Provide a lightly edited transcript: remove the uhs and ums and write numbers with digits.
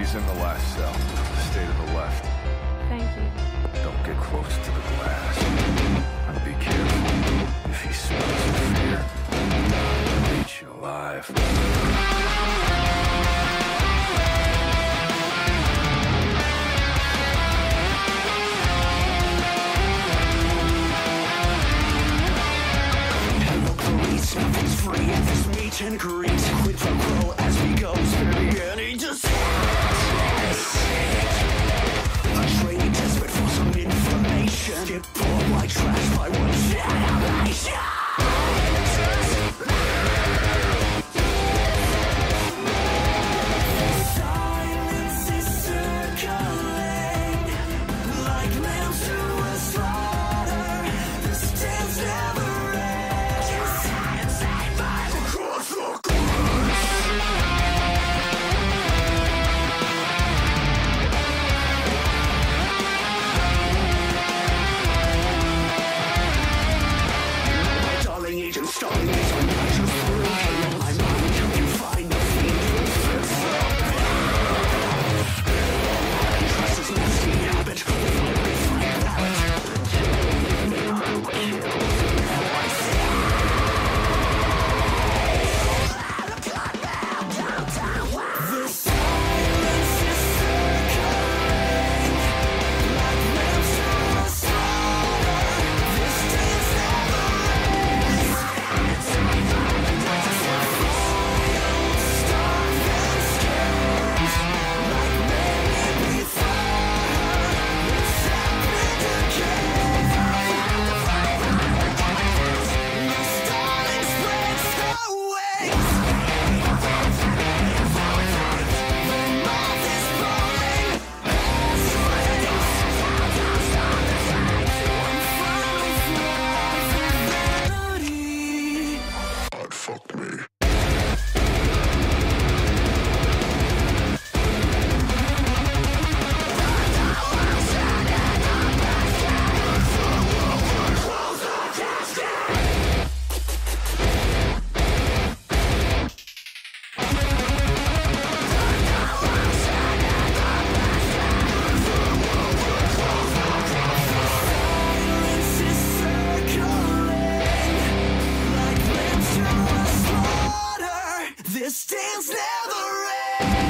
He's in the last cell. Stay to the left. Thank you. Don't get close to the glass. And be careful. If he smells of fear, he'll eat you alive. Nothing's free at this meet and greet. Quid pro quo as we go. Spare me any distress. A trainee desperate for some information. Get bored like trash by one generation. Stands never end.